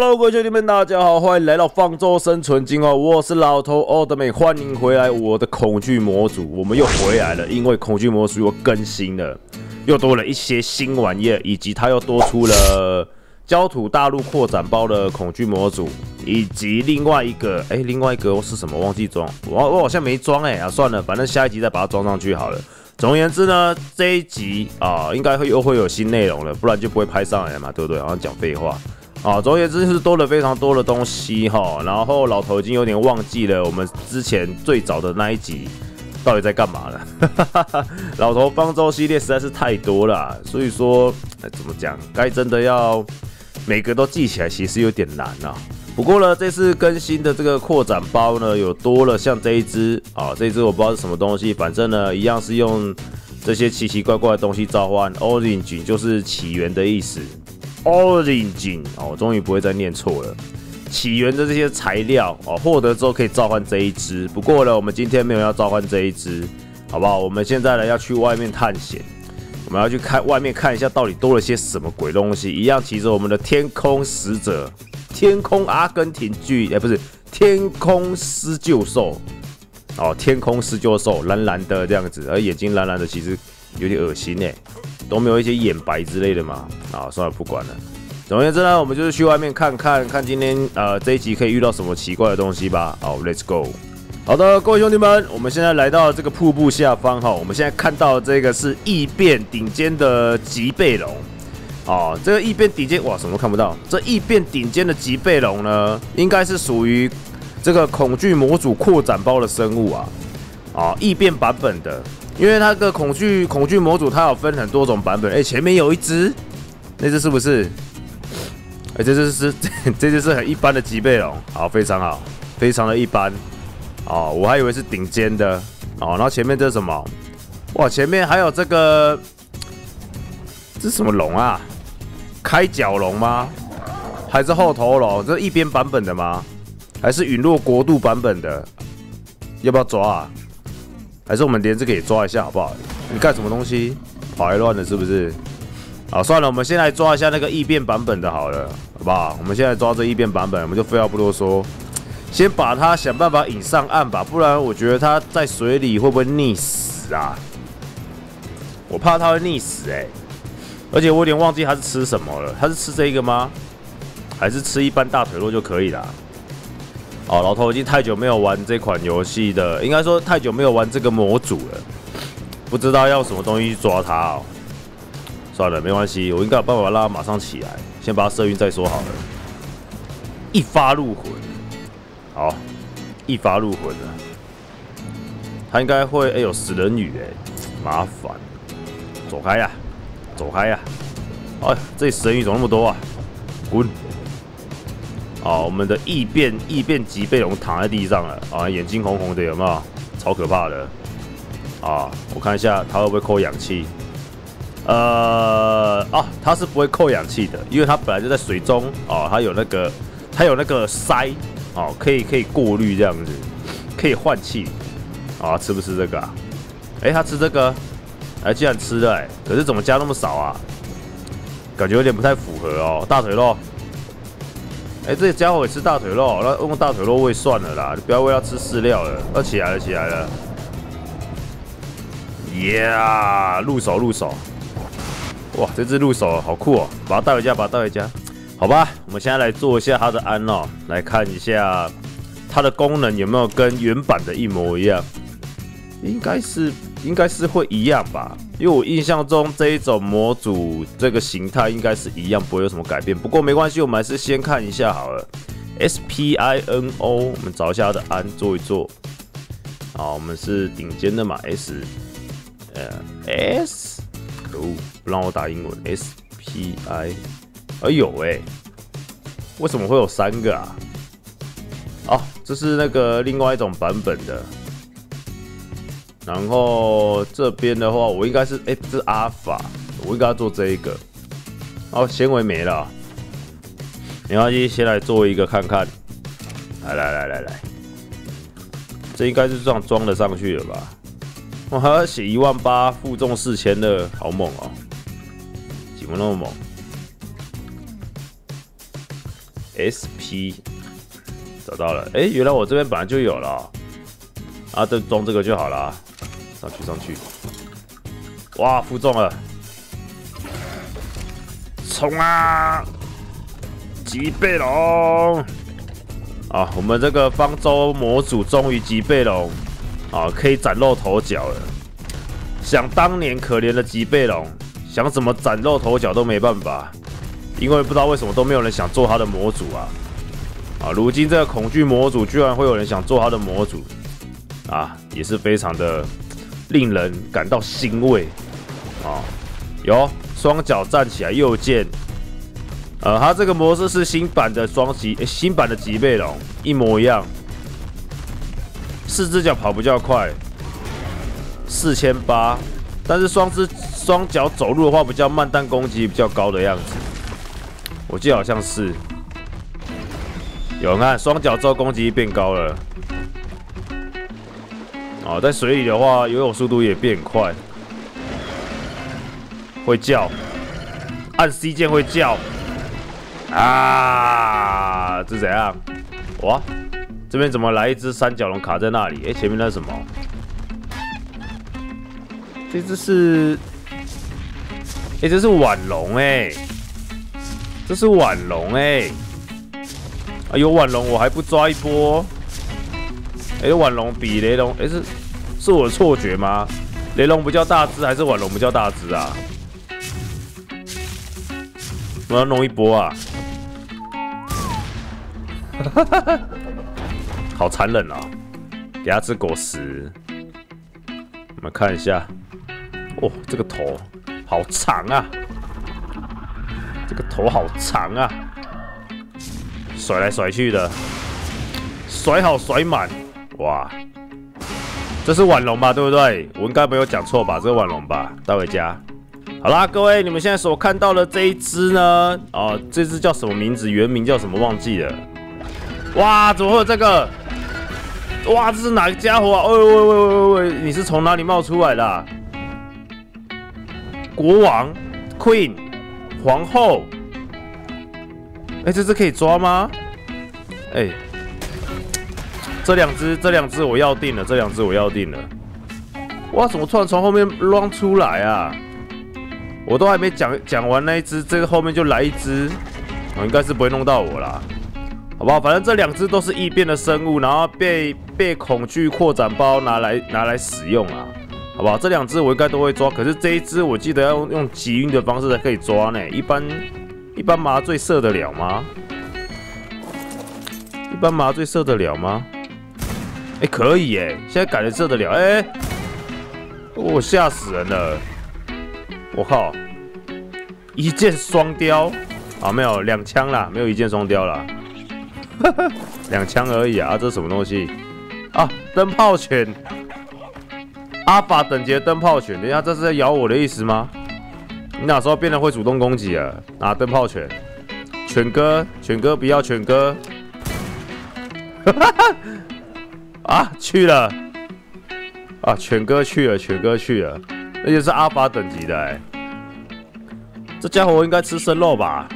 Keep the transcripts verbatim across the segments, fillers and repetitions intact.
Hello， 各位兄弟们，大家好，欢迎来到方舟生存精华，我是老头奥德美，欢迎回来，我的恐惧模组，我们又回来了，因为恐惧模组又更新了，又多了一些新玩意，以及它又多出了焦土大陆扩展包的恐惧模组，以及另外一个，哎、欸，另外一个是什么？忘记装，我我好像没装哎、欸、啊，算了，反正下一集再把它装上去好了。总而言之呢，这一集啊，应该会又会有新内容了，不然就不会拍上来了嘛，对不对？好像讲废话。 啊，总而言之是多了非常多的东西哈，然后老头已经有点忘记了我们之前最早的那一集到底在干嘛了。老头方舟系列实在是太多了、啊，所以说、欸、怎么讲，该真的要每个都记起来，其实有点难啊。不过呢，这次更新的这个扩展包呢，有多了像这一只啊，这一只我不知道是什么东西，反正呢一样是用这些奇奇怪怪的东西召唤 ，Orange 就是起源的意思。 Origin 哦，终于不会再念错了。起源的这些材料哦，获得之后可以召唤这一只。不过呢，我们今天没有要召唤这一只，好不好？我们现在呢要去外面探险，我们要去看外面看一下到底多了些什么鬼东西。一样骑着我们的天空使者，天空阿根廷巨，哎，不是天空狮鹫兽哦，天空狮鹫兽蓝蓝的这样子，而眼睛蓝蓝的，其实有点恶心哎、欸。 都没有一些眼白之类的嘛？啊，算了，不管了。总而言之呢，我们就是去外面看看看今天呃这一集可以遇到什么奇怪的东西吧。好 ，Let's go。好的，各位兄弟们，我们现在来到这个瀑布下方哈，我们现在看到这个是异变顶尖的棘背龙。哦，这个异变顶尖哇，什么都看不到。这异变顶尖的棘背龙呢，应该是属于这个恐惧模组扩展包的生物啊。啊，异变版本的。 因为它的恐惧恐惧模组，它有分很多种版本。哎、欸，前面有一只，那只是不是？哎、欸，这只是这只是很一般的棘背龙，好，非常好，非常的一般。哦，我还以为是顶尖的。哦，然后前面这是什么？哇，前面还有这个，这是什么龙啊？开角龙吗？还是后头龙？这是一边版本的吗？还是陨落国度版本的？要不要抓啊？ 还是我们连这个也抓一下好不好？你干什么东西？跑来乱了是不是？好，算了，我们先来抓一下那个异变版本的好了，好不好？我们现在抓这异变版本，我们就废话不多说，先把它想办法引上岸吧，不然我觉得它在水里会不会溺死啊？我怕它会溺死哎、欸，而且我有点忘记它是吃什么了，它是吃这个吗？还是吃一般大腿肉就可以啦？ 哦，老头已经太久没有玩这款游戏的，应该说太久没有玩这个模组了，不知道要什么东西去抓它哦。算了，没关系，我应该有办法让它马上起来，先把它射晕再说好了。一发入魂，好，一发入魂了。它应该会，哎呦，死人鱼哎，麻烦，走开呀，走开呀！哎，这里死人鱼怎么那么多啊？滚！ 哦，我们的异变异变棘背龙躺在地上了啊，眼睛红红的，有没有？超可怕的啊！我看一下它会不会扣氧气？呃，哦、啊，它是不会扣氧气的，因为它本来就在水中哦，它有那个它有那个鳃哦，可以可以过滤这样子，可以换气啊。吃不吃这个啊？哎、欸，它吃这个，哎、欸，居然吃了哎、欸，可是怎么加那么少啊？感觉有点不太符合哦，大腿肉。 哎、欸，这家伙也吃大腿肉，那用大腿肉喂算了啦，你不要喂它吃饲料了。要起来了，起来了！呀、yeah ，入手入手！哇，这只入手好酷哦，把它带回家，把它带回家。好吧，我们现在来做一下它的安哦，来看一下它的功能有没有跟原版的一模一样。应该是应该是会一样吧，因为我印象中这一种模组这个形态应该是一样，不会有什么改变。不过没关系，我们还是先看一下好了。S P I N O， 我们找一下它的安做一做。好，我们是顶尖的嘛 S， 呃 S， 可恶，不让我打英文 S P I， 哎呦哎，为什么会有三个啊？哦，这是那个另外一种版本的。 然后这边的话，我应该是哎，这是阿法，我应该要做这一个。哦，纤维没了，没关系，先来做一个看看。来来来来来，这应该是这样装得上去了吧？我还要写一万八，负重四千的，好猛哦！怎么那么猛？ S P 找到了，哎、欸，原来我这边本来就有了、哦、啊，就装这个就好了、啊。上去，上去，哇，负重了，冲啊！击背龙啊，我们这个方舟模组终于击背龙啊，可以崭露头角了。想当年可怜的击背龙，想怎么崭露头角都没办法。 因为不知道为什么都没有人想做他的模组啊！啊，如今这个恐惧模组居然会有人想做他的模组啊，也是非常的令人感到欣慰啊！有双脚站起来右键，呃，它这个模式是新版的双击、欸，新版的脊背龙一模一样。四只脚跑比较快， 四千八，但是双只双脚走路的话比较慢，但攻击比较高的样子。 我记得好像是有，你看双脚之后攻击变高了，哦，在水里的话游泳速度也变快，会叫，按 C 键会叫，啊，这怎样？哇，这边怎么来一只三角龙卡在那里？哎、欸，前面那是什么？这只是，哎、欸，这是腕龙哎。 这是腕龙哎，啊有腕龙我还不抓一波？哎、欸、腕龙比雷龙哎、欸、是是我的错觉吗？雷龙不叫大只还是腕龙不叫大只啊？我要弄一波啊！哈哈哈，好残忍啊、喔！给它吃果实。我们看一下，哦这个头好长啊！ 这个头好长啊，甩来甩去的，甩好甩满，哇！这是腕龙吧，对不对？我应该没有讲错吧？这是腕龙吧？带回家。好啦，各位，你们现在所看到的这一只呢，哦，这只叫什么名字？原名叫什么？忘记了。哇，怎么会有这个？哇，这是哪个家伙啊？喂喂喂喂喂，你是从哪里冒出来的、啊？国王 ，Queen。 皇后，哎、欸，这只可以抓吗？哎、欸，这两只，这两只我要定了，这两只我要定了。哇，怎么突然从后面乱出来啊？我都还没讲讲完那一只，这个后面就来一只，我、哦、应该是不会弄到我啦，好不好？反正这两只都是异变的生物，然后被被恐惧扩展包拿来拿来使用啊。 好不好？这两只我应该都会抓，可是这一只我记得要用用集运的方式才可以抓呢。一般一般麻醉射得了吗？一般麻醉射得了吗？哎、欸，可以哎，现在改了射得了哎，我、哦、吓死人了！我靠，一箭双雕啊，没有两枪啦，没有一箭双雕啦，两枪而已啊！啊这是什么东西啊？灯泡犬。 阿法等级的灯泡犬，等一下这是在咬我的意思吗？你哪时候变得会主动攻击了？啊，灯泡犬，犬哥，犬哥不要犬哥，啊去了，啊犬哥去了，犬哥去了，而且是阿法等级的哎、欸，这家伙应该吃生肉吧？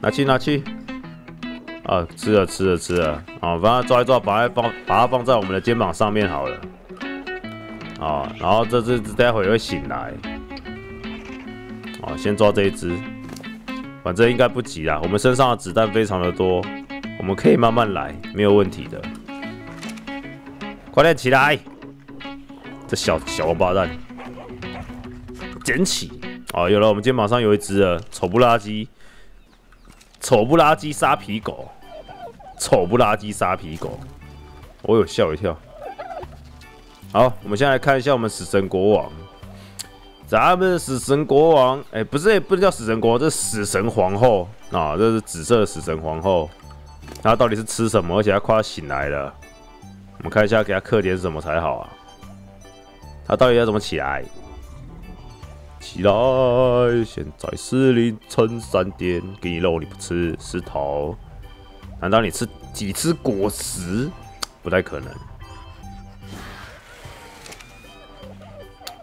拿去拿去，啊吃了吃了吃了，啊把它抓一抓，把它放把它放在我们的肩膀上面好了。 啊、哦，然后这只待会会醒来。哦，先抓这一只，反正应该不急啦。我们身上的子弹非常的多，我们可以慢慢来，没有问题的。快点起来！这小小王八蛋，捡起！哦，有了，我们肩膀上有一只了，丑不拉几，丑不拉几沙皮狗，丑不拉几沙皮狗，我有吓我一跳。 好，我们先来看一下我们死神国王。咱们死神国王，哎、欸，不是，不能叫死神国王，这是死神皇后啊，这是紫色的死神皇后。她到底是吃什么？而且她快要醒来了。我们看一下，给她刻点什么才好啊？她到底要怎么起来？起来！现在是凌晨三点，给你肉你不吃，石头。难道你吃几次果实？不太可能。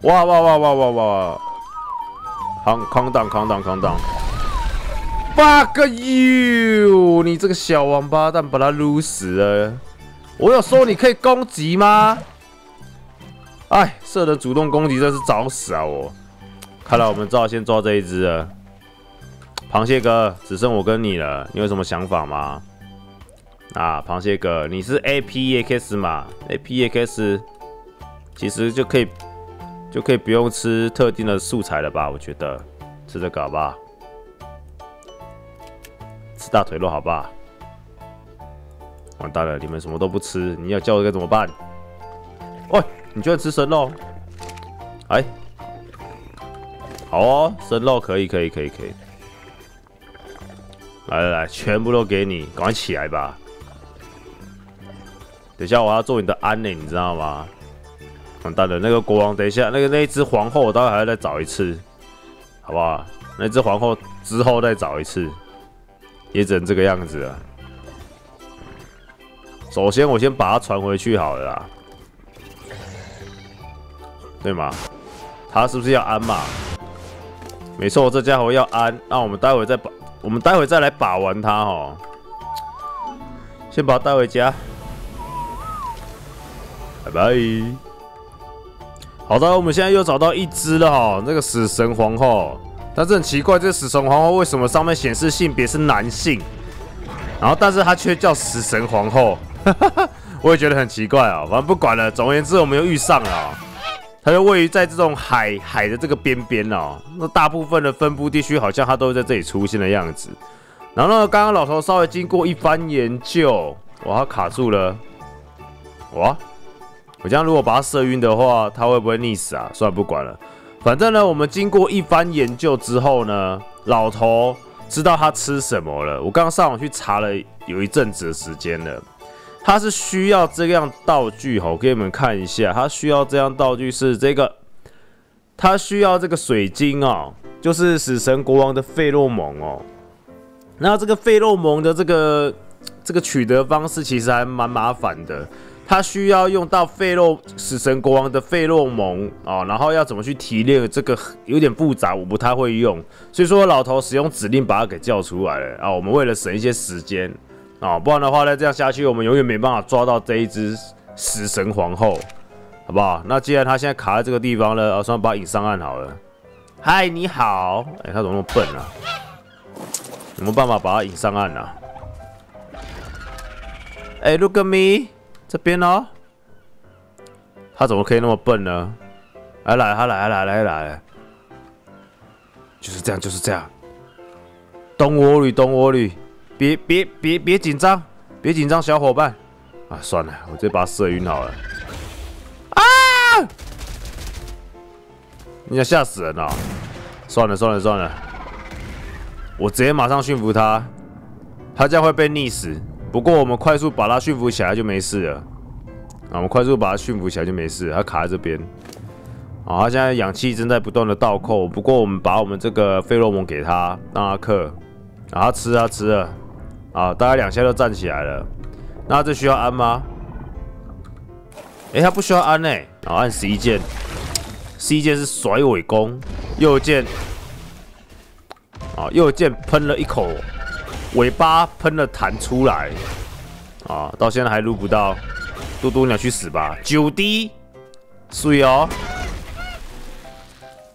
哇哇哇哇哇哇！扛扛挡扛挡扛挡！ Fuck you！ 你这个小王八蛋，把他撸死了。我有说你可以攻击吗？哎，射的主动攻击真是找死啊！我，看来我们只好先抓这一只了。螃蟹哥，只剩我跟你了，你有什么想法吗？啊，螃蟹哥，你是 A P X 嘛 ？A P X 其实就可以就可以不用吃特定的素材了吧？我觉得吃这个好不好？ 吃大腿肉，好吧？完蛋了，你们什么都不吃，你要叫我该怎么办？喂、哦，你居然吃生肉？哎，好哦，生肉可以，可以，可以，可以。来来来，全部都给你，赶快起来吧！等一下我要做你的安呢，你知道吗？完蛋了，那个国王，等一下，那个那一只皇后，我待会还要再找一次，好不好？那只皇后之后再找一次。 也只能这个样子了。首先，我先把它传回去好了啦，对吗？他是不是要安嘛？没错，这家伙要安。那我们待会再把，我们待会再来把玩他哦。先把他带回家，拜拜。好的，我们现在又找到一只了哈，那个死神皇后。 但是很奇怪，这死神皇后为什么上面显示性别是男性，然后但是她却叫死神皇后，我也觉得很奇怪啊、喔。反正不管了，总而言之，我们又遇上了、喔。它就位于在这种海海的这个边边哦，那大部分的分布地区好像它都会在这里出现的样子。然后呢，刚刚老头稍微经过一番研究，哇，他卡住了，哇，我这样如果把它射晕的话，它会不会溺死啊？算了，不管了。 反正呢，我们经过一番研究之后呢，老头知道他吃什么了。我刚上网去查了，有一阵子的时间了。他是需要这样道具，我给你们看一下，他需要这样道具是这个，他需要这个水晶哦，就是死神国王的费洛蒙哦。那这个费洛蒙的这个这个取得方式其实还蛮麻烦的。 他需要用到费洛死神国王的费洛蒙哦，然后要怎么去提炼这个有点复杂，我不太会用，所以说老头使用指令把它给叫出来了啊。我们为了省一些时间啊，不然的话呢，这样下去我们永远没办法抓到这一只死神皇后，好不好？那既然他现在卡在这个地方了，啊，算把它引上岸好了。嗨，你好，哎、欸，他怎么那么笨啊？有没有办法把它引上岸啊？哎、欸、，Look at me。 这边哦，他怎么可以那么笨呢？来来，他来来来来来，就是这样，就是这样。Don't worry, don't worry， 别别别别紧张，别紧张，小伙伴。啊，算了，我直接把他射晕好了。啊！你想吓死人啊、哦！算了算了算了，我直接马上驯服他，他这样会被溺死。 不过我们快速把它驯服起来就没事了。啊，我们快速把它驯服起来就没事了。它卡在这边。啊，它现在氧气正在不断的倒扣。不过我们把我们这个费洛蒙给它，让它嗑。啊，它吃啊吃啊。啊，大概两下就站起来了。那这需要安吗？哎，它不需要安哎、欸。啊，按十一键。十一键是甩尾弓，右键。啊，右键喷了一口。 尾巴喷了弹出来，啊，到现在还撸不到，嘟嘟鸟去死吧！九滴，水哦，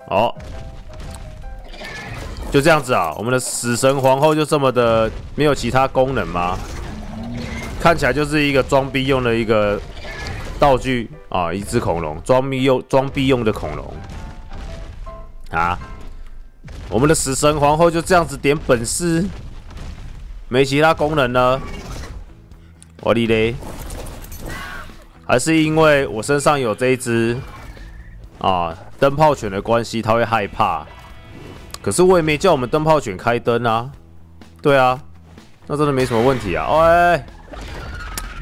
好、哦，就这样子啊，我们的死神皇后就这么的没有其他功能吗？看起来就是一个装逼用的一个道具啊，一只恐龙，装逼用装逼用的恐龙啊，我们的死神皇后就这样子点本事。 没其他功能呢，我哩嘞，还是因为我身上有这一只啊灯泡犬的关系，它会害怕。可是我也没叫我们灯泡犬开灯啊，对啊，那真的没什么问题啊。哎，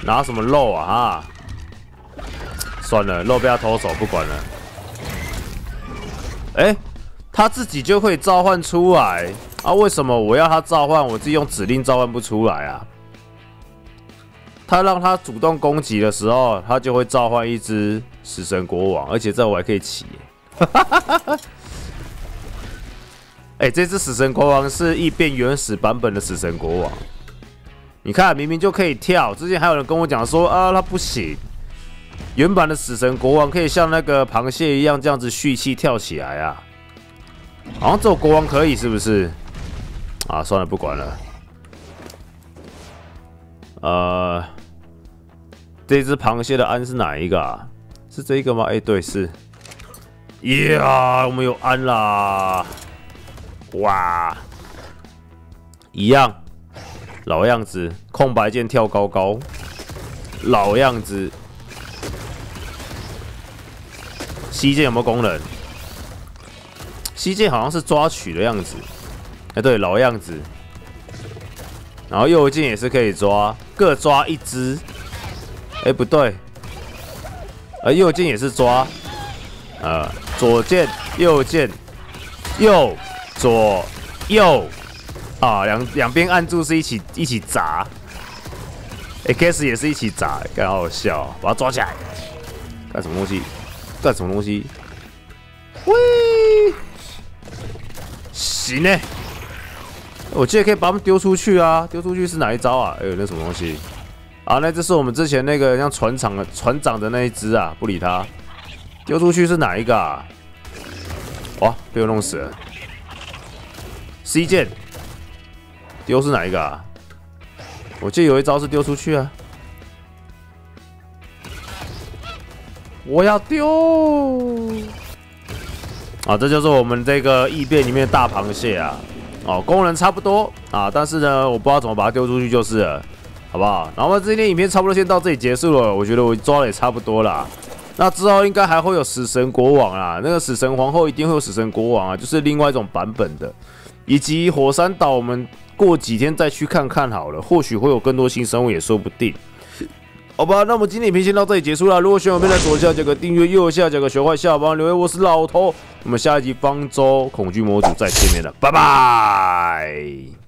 拿什么肉啊？哈，算了，肉被他偷走，不管了。哎，他自己就可以召唤出来。 啊，为什么我要他召唤，我自己用指令召唤不出来啊？他让他主动攻击的时候，他就会召唤一只死神国王，而且这我还可以骑、欸。哎哎、欸，这只死神国王是异变原始版本的死神国王。你看，明明就可以跳。之前还有人跟我讲说啊，他不行。原版的死神国王可以像那个螃蟹一样这样子蓄气跳起来啊。好像只有国王可以，是不是？啊，算了，不管了。呃，这只螃蟹的鞍是哪一个啊？是这一个吗？哎、欸，对，是。 呀， yeah, 我们有安啦！哇，一样，老样子，空白键跳高高，老样子。C 键有没有功能 ？C 键好像是抓取的样子。哎、欸，对，老样子。然后右键也是可以抓，各抓一只。哎、欸，不对，呃，右键也是抓。 呃，左键、右键、右、左、右，啊，两两边按住是一起一起砸 ，X 也是一起砸，干好好笑、哦，把它抓起来，干什么东西？干什么东西？喂，行呢、欸，我记得可以把它们丢出去啊，丢出去是哪一招啊？哎、欸，那什么东西？啊，那这是我们之前那个像船长的船长的那一只啊，不理他。 丢出去是哪一个啊？哇，被我弄死了。C 键丢是哪一个啊？我记得有一招是丢出去啊。我要丢！啊，这就是我们这个异变里面的大螃蟹啊。哦，功能差不多啊，但是呢，我不知道怎么把它丢出去就是了，好不好？然后今天影片差不多先到这里结束了，我觉得我抓的也差不多啦。 那之后应该还会有死神国王啦，那个死神皇后一定会有死神国王啊，就是另外一种版本的，以及火山岛，我们过几天再去看看好了，或许会有更多新生物也说不定。好吧，那我们今天影片先到这里结束啦。如果喜欢我们，在左下角个订阅，右下角个学坏下方留言，我是老头，我们下一集方舟恐惧模组再见面了，拜拜。